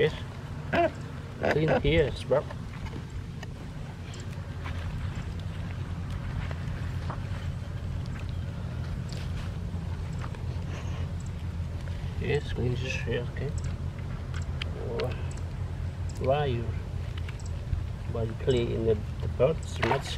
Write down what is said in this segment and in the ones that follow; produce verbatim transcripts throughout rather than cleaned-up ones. Yes. Clean ears, bro. Yes, clean his ears, okay. Why you, why you play in the, the birds much?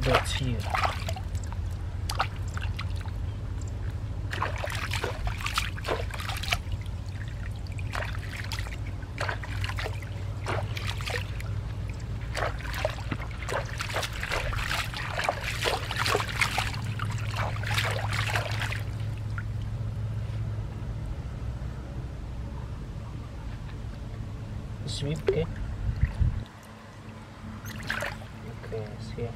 That's here. Sweep, okay? Okay, it's here.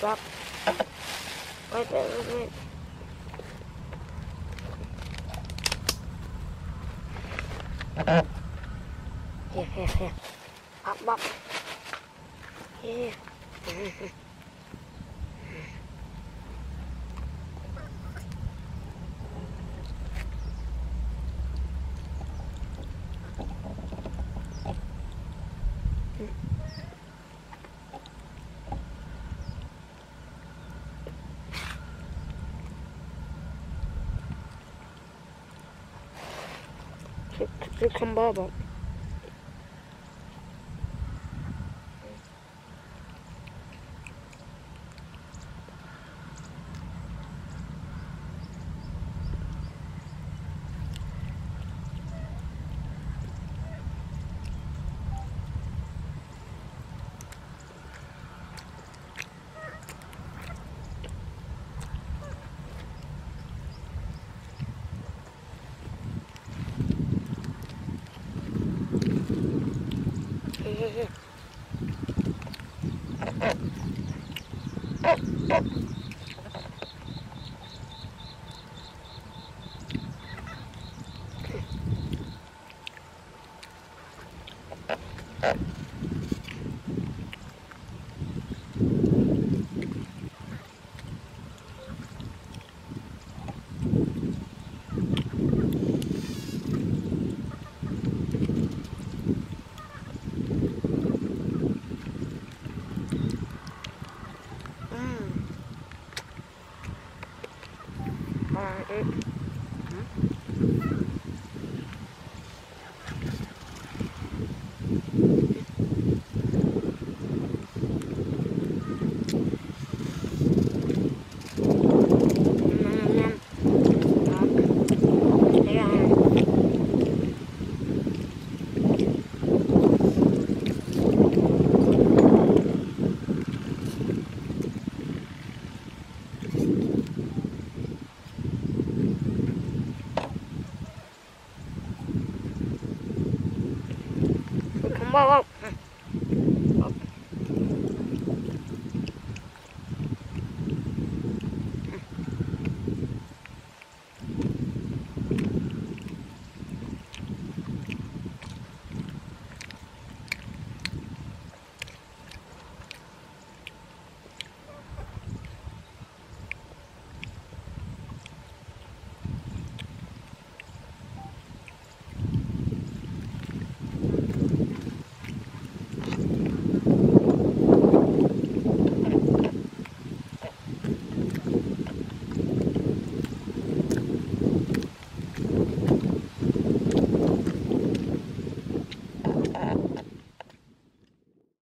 Bob. Bob. Wait a minute. Here, here, here. Up, Bob. Here. Come, Bob. Wow, wow.